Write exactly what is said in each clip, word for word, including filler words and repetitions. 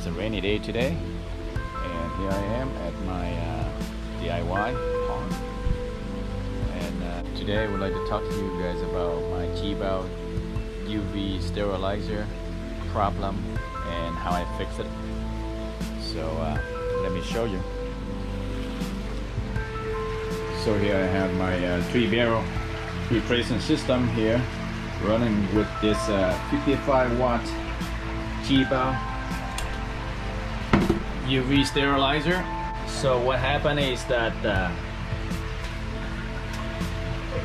It's a rainy day today, and here I am at my uh, D I Y pond. And uh, today I would like to talk to you guys about my Jebao U V sterilizer problem and how I fixed it. So uh, let me show you. So here I have my uh, three barrel filtration system here, running with this uh, fifty-five watt Jebao U V sterilizer. So what happened is that uh,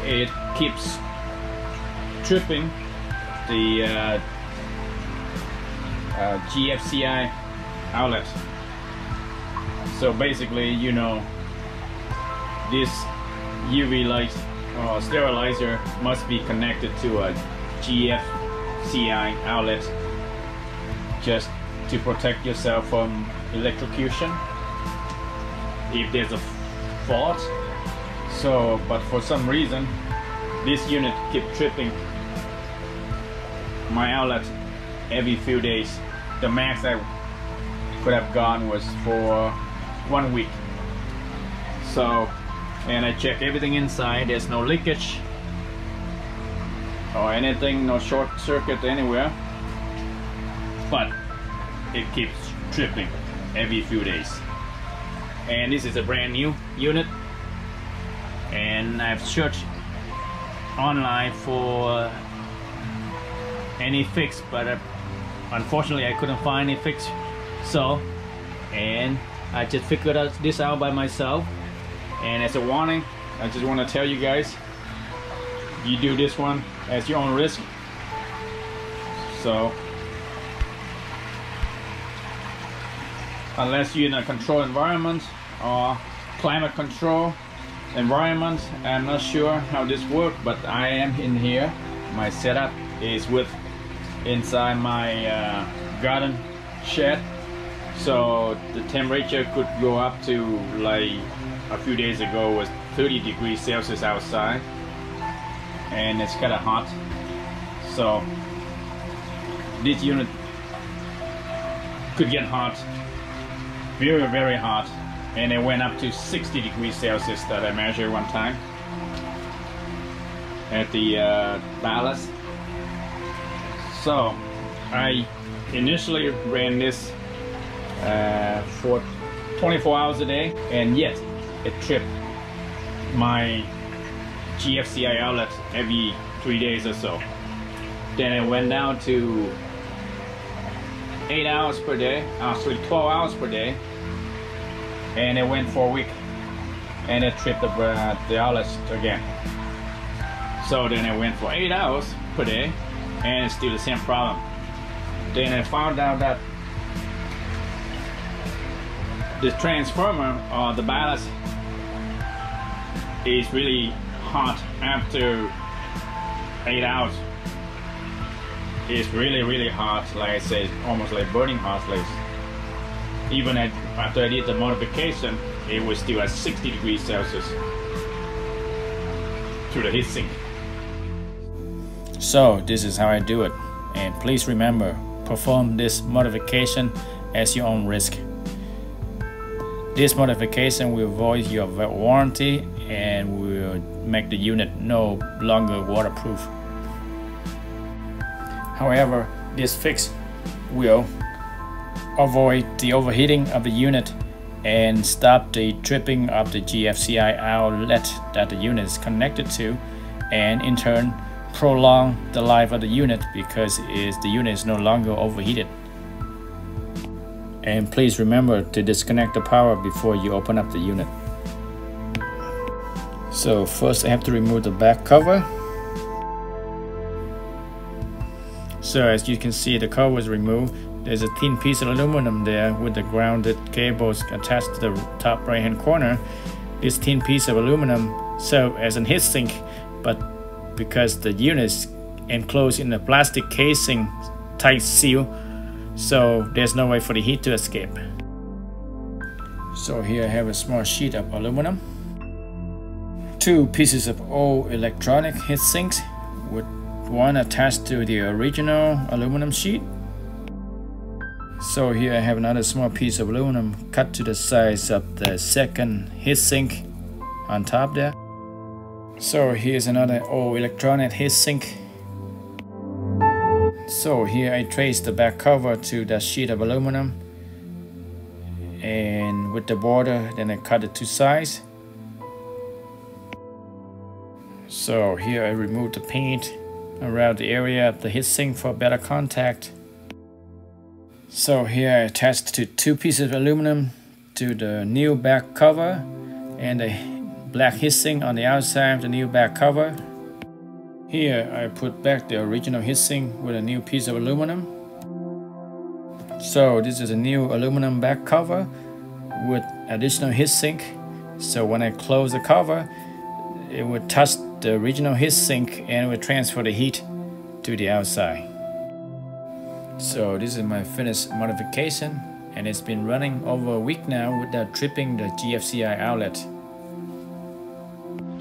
it keeps tripping the uh, uh, G F C I outlet. So basically, you know, this U V light uh, sterilizer must be connected to a G F C I outlet just to protect yourself from electrocution if there's a fault. So, but for some reason, this unit kept tripping my outlet every few days. The max I could have gone was for one week. So, and I check everything inside. There's no leakage or anything, no short circuit anywhere, but it keeps tripping every few days. And this is a brand new unit, and I've searched online for any fix, but I, unfortunately I couldn't find any fix. So, and I just figured out this out by myself. And as a warning, I just want to tell you guys, you do this one at your own risk. So, unless you're in a controlled environment or climate control environment, I'm not sure how this works, but I am in here. My setup is with inside my uh, garden shed, so the temperature could go up to, like, a few days ago was thirty degrees Celsius outside, and it's kind of hot. So this unit could get hot, very very hot, and it went up to sixty degrees Celsius that I measured one time at the uh, Dallas. So I initially ran this uh, for twenty-four hours a day, and yet it tripped my G F C I outlet every three days or so. Then it went down to eight hours per day, actually twelve hours per day, and it went for a week, and it tripped the, uh, the outlet again. So then it went for eight hours per day, and it's still the same problem. Then I found out that the transformer or the ballast is really hot after eight hours. It's really really hot, like I said, almost like burning hot. Like even at, after I did the modification, it was still at sixty degrees Celsius through the heat sink. So this is how I do it, and please remember, perform this modification at your own risk. This modification will void your warranty and will make the unit no longer waterproof. However, this fix will avoid the overheating of the unit and stop the tripping of the G F C I outlet that the unit is connected to, and in turn prolong the life of the unit because is, the unit is no longer overheated. And please remember to disconnect the power before you open up the unit. So first I have to remove the back cover. So as you can see, the cover is removed. There's a thin piece of aluminum there with the grounded cables attached to the top right hand corner. This thin piece of aluminum serves as a heat sink, but because the unit is enclosed in a plastic casing tight seal, so there's no way for the heat to escape. So here I have a small sheet of aluminum, two pieces of old electronic heat sinks with one attached to the original aluminum sheet, So here I have another small piece of aluminum cut to the size of the second heatsink on top there. So here's another old electronic heatsink. So here I traced the back cover to the sheet of aluminum, and with the border then I cut it to size. So here I removed the paint around the area of the heatsink for better contact. So here I attached to two pieces of aluminum to the new back cover and a black heatsink on the outside of the new back cover. Here I put back the original heatsink with a new piece of aluminum. So this is a new aluminum back cover with additional heatsink. So when I close the cover, it would touch the original heatsink and it would transfer the heat to the outside. So this is my finished modification, and it's been running over a week now without tripping the G F C I outlet.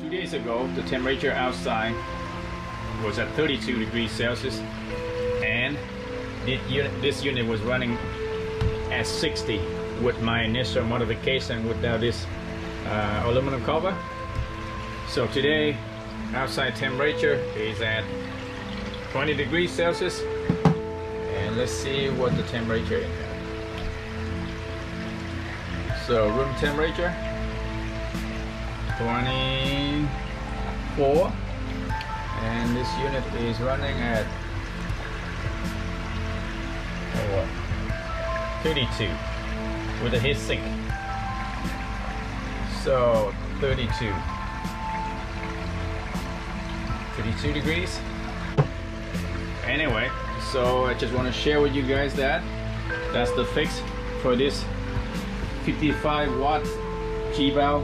Two days ago, the temperature outside was at thirty-two degrees Celsius, and this unit was running at sixty with my initial modification without this uh, aluminum cover. So today, outside temperature is at twenty degrees Celsius. And let's see what the temperature is. So room temperature, twenty-four, and this unit is running at thirty-two with a heatsink. So thirty-two degrees. Anyway, so I just want to share with you guys that that's the fix for this fifty-five watt Jebao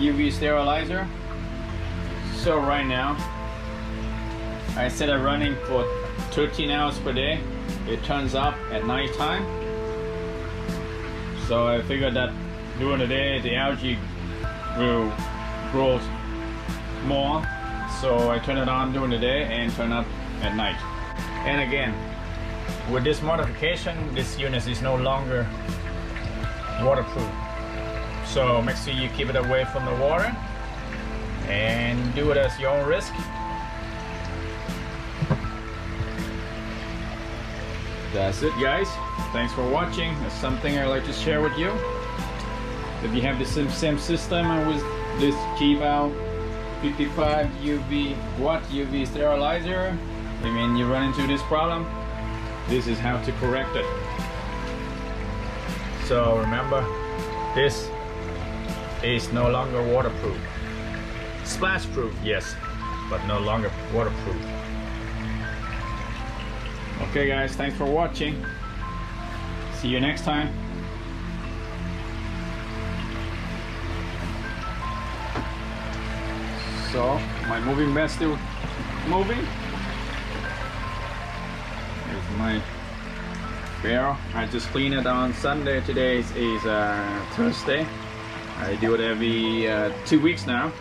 U V sterilizer. So right now I set it running for thirteen hours per day. It turns off at night time, so I figured that during the day the algae will grow more, so I turn it on during the day and turn up at night. And again, with this modification, this unit is no longer waterproof, so make sure you keep it away from the water and do it at your own risk. That's it, guys. Thanks for watching. That's something I'd like to share with you. If you have the same, same system with this Jebao fifty-five watt U V sterilizer, I mean, you run into this problem, this is how to correct it. So remember, this is no longer waterproof. Splash proof, yes, but no longer waterproof. Okay guys, thanks for watching. See you next time. So my moving bed still moving. There's my barrel. I just clean it on Sunday. Today is uh, Thursday. I do it every uh, two weeks now.